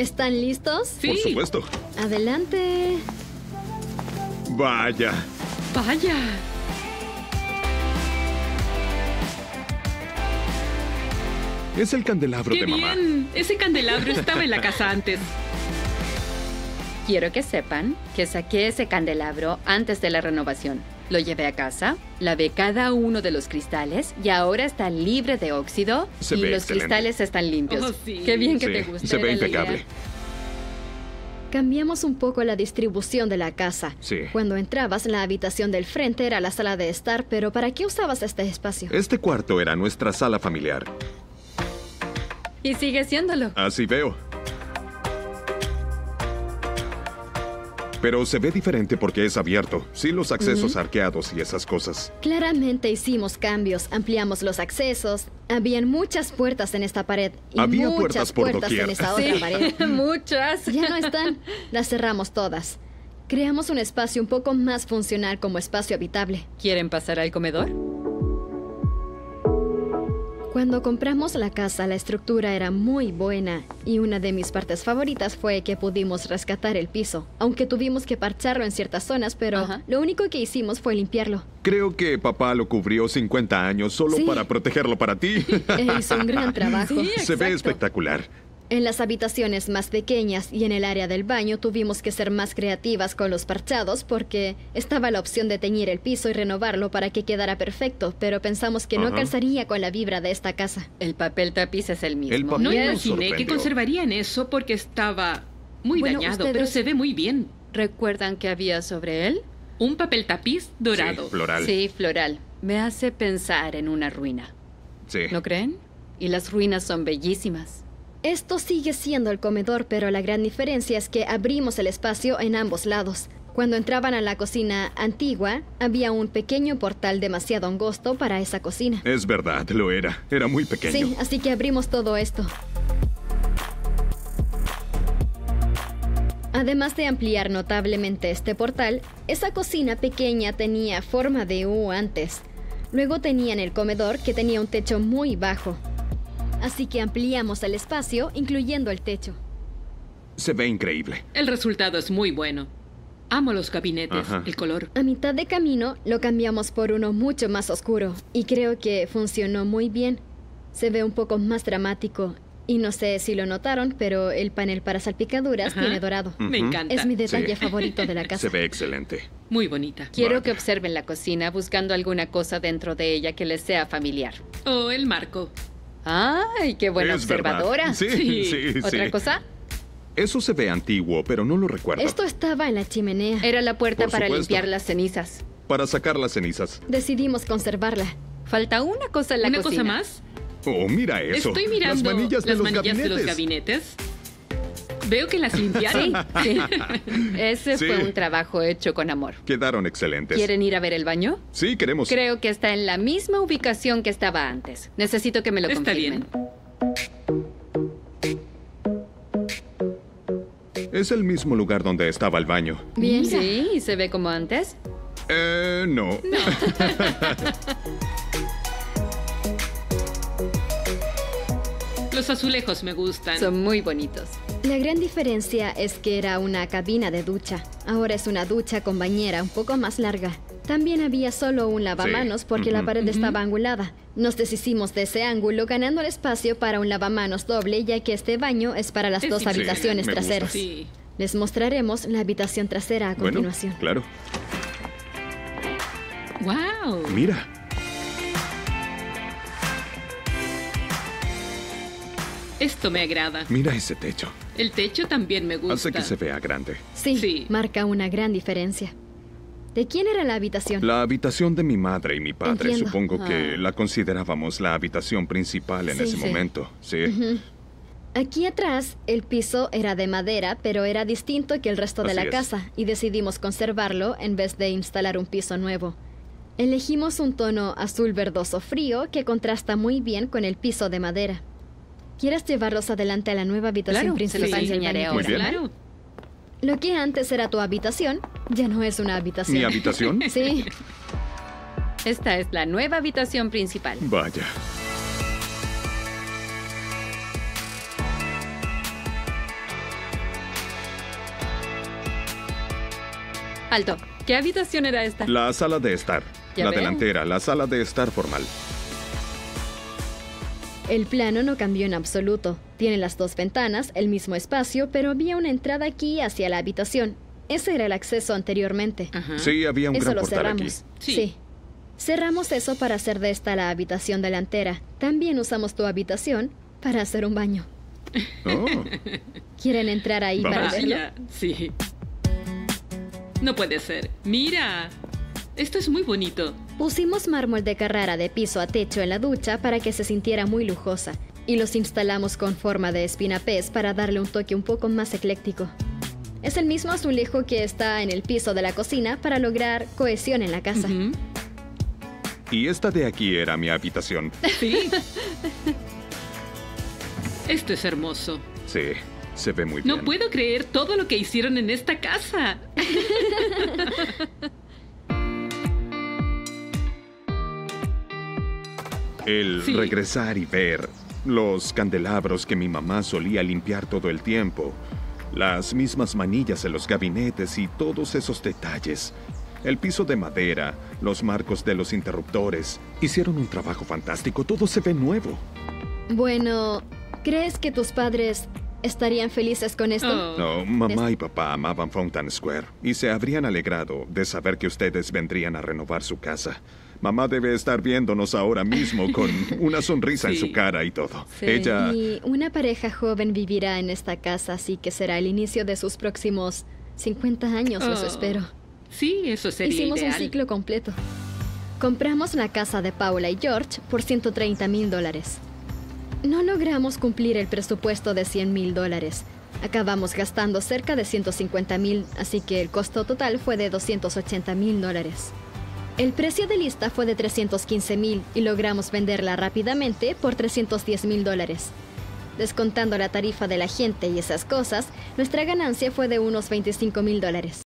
¿Están listos? Sí. Por supuesto. Adelante. Vaya. Vaya. Es el candelabro de mamá. ¡Qué bien! Ese candelabro estaba en la casa antes. Quiero que sepan que saqué ese candelabro antes de la renovación. Lo llevé a casa, lavé cada uno de los cristales y ahora está libre de óxido y los cristales están limpios. Oh, sí. ¡Qué bien que te guste! Se ve impecable. Cambiamos un poco la distribución de la casa. Sí. Cuando entrabas, la habitación del frente era la sala de estar, pero ¿para qué usabas este espacio? Este cuarto era nuestra sala familiar. Y sigue siéndolo. Así veo. Pero se ve diferente porque es abierto. Sí, los accesos arqueados y esas cosas. Claramente hicimos cambios. Ampliamos los accesos. Habían muchas puertas en esta pared. Y había muchas puertas por doquier. En esa otra pared. Muchas. Ya no están. Las cerramos todas. Creamos un espacio un poco más funcional como espacio habitable. ¿Quieren pasar al comedor? Cuando compramos la casa, la estructura era muy buena y una de mis partes favoritas fue que pudimos rescatar el piso, aunque tuvimos que parcharlo en ciertas zonas, pero lo único que hicimos fue limpiarlo. Creo que papá lo cubrió 50 años solo para protegerlo para ti. Hizo un gran trabajo. Sí, se ve espectacular. En las habitaciones más pequeñas y en el área del baño tuvimos que ser más creativas con los parchados porque estaba la opción de teñir el piso y renovarlo para que quedara perfecto, pero pensamos que no calzaría con la vibra de esta casa. El papel tapiz es el mismo. El papel no imaginé que conservarían eso porque estaba muy dañado, pero se ve muy bien. ¿Recuerdan qué había sobre él? Un papel tapiz dorado. Sí, floral. Sí, floral. Me hace pensar en una ruina. Sí. ¿No creen? Y las ruinas son bellísimas. Esto sigue siendo el comedor, pero la gran diferencia es que abrimos el espacio en ambos lados. Cuando entraban a la cocina antigua, había un pequeño portal demasiado angosto para esa cocina. Es verdad, lo era. Era muy pequeño. Sí, así que abrimos todo esto. Además de ampliar notablemente este portal, esa cocina pequeña tenía forma de U antes. Luego tenían el comedor, que tenía un techo muy bajo. Así que ampliamos el espacio, incluyendo el techo. Se ve increíble. El resultado es muy bueno. Amo los gabinetes, el color. A mitad de camino, lo cambiamos por uno mucho más oscuro. Y creo que funcionó muy bien. Se ve un poco más dramático. Y no sé si lo notaron, pero el panel para salpicaduras tiene dorado. Me encanta. Es mi detalle favorito de la casa. Se ve excelente. Muy bonita. Quiero que observen la cocina, buscando alguna cosa dentro de ella que les sea familiar. Oh, el marco. ¡Ay, qué buena observadora! Sí. ¿Otra cosa? Eso se ve antiguo, pero no lo recuerdo. Esto estaba en la chimenea. Era la puerta para limpiar las cenizas. Para sacar las cenizas. Decidimos conservarla. Falta una cosa en la cocina. ¿Una cosa más? Oh, mira eso. Estoy mirando las manillas de los gabinetes. Veo que las limpiaron. Ese fue un trabajo hecho con amor. Quedaron excelentes. ¿Quieren ir a ver el baño? Sí, queremos. Creo que está en la misma ubicación que estaba antes. Necesito que me lo confirmen. Está bien. Es el mismo lugar donde estaba el baño. Bien, sí. ¿Y se ve como antes? No. Los azulejos me gustan. Son muy bonitos. La gran diferencia es que era una cabina de ducha. Ahora es una ducha con bañera un poco más larga. También había solo un lavamanos porque la pared estaba angulada. Nos deshicimos de ese ángulo ganando el espacio para un lavamanos doble, ya que este baño es para las dos habitaciones traseras. Sí. Les mostraremos la habitación trasera a continuación. Bueno, claro. ¡Wow! Mira. Esto me agrada. Mira ese techo. El techo también me gusta. Hace que se vea grande. Sí, marca una gran diferencia. ¿De quién era la habitación? La habitación de mi madre y mi padre. Entiendo. Supongo que la considerábamos la habitación principal en ese momento. Sí. Aquí atrás, el piso era de madera, pero era distinto que el resto de la casa. Y decidimos conservarlo en vez de instalar un piso nuevo. Elegimos un tono azul verdoso frío que contrasta muy bien con el piso de madera. ¿Quieres llevarlos adelante a la nueva habitación principal? Claro, se los enseñaré ahora. Claro. Lo que antes era tu habitación, ya no es una habitación. ¿Mi habitación? Sí. Esta es la nueva habitación principal. Vaya. Alto. ¿Qué habitación era esta? La sala de estar. La delantera, la sala de estar formal. El plano no cambió en absoluto. Tiene las dos ventanas, el mismo espacio, pero había una entrada aquí hacia la habitación. Ese era el acceso anteriormente. Ajá. Sí, había un gran portal aquí. Sí. Cerramos eso para hacer de esta la habitación delantera. También usamos tu habitación para hacer un baño. Oh. ¿Quieren entrar ahí para verlo? Sí. No puede ser. ¡Mira! Esto es muy bonito. Pusimos mármol de Carrara de piso a techo en la ducha para que se sintiera muy lujosa y los instalamos con forma de espinapés para darle un toque un poco más ecléctico. Es el mismo azulejo que está en el piso de la cocina para lograr cohesión en la casa. Y esta de aquí era mi habitación. Sí. Esto es hermoso. Sí, se ve muy bien. No puedo creer todo lo que hicieron en esta casa. El regresar y ver los candelabros que mi mamá solía limpiar todo el tiempo, las mismas manillas en los gabinetes y todos esos detalles. El piso de madera, los marcos de los interruptores. Hicieron un trabajo fantástico, todo se ve nuevo. Bueno, ¿crees que tus padres estarían felices con esto? No, mamá y papá amaban Fountain Square y se habrían alegrado de saber que ustedes vendrían a renovar su casa. Mamá debe estar viéndonos ahora mismo con una sonrisa en su cara y todo. Ella... Y una pareja joven vivirá en esta casa, así que será el inicio de sus próximos 50 años, eso espero. Sí, eso sería ideal. Hicimos un ciclo completo. Compramos la casa de Paula y George por $130,000. No logramos cumplir el presupuesto de $100,000. Acabamos gastando cerca de $150,000, así que el costo total fue de $280,000. El precio de lista fue de $315,000 y logramos venderla rápidamente por $310,000. Descontando la tarifa de la gente y esas cosas, nuestra ganancia fue de unos $25,000.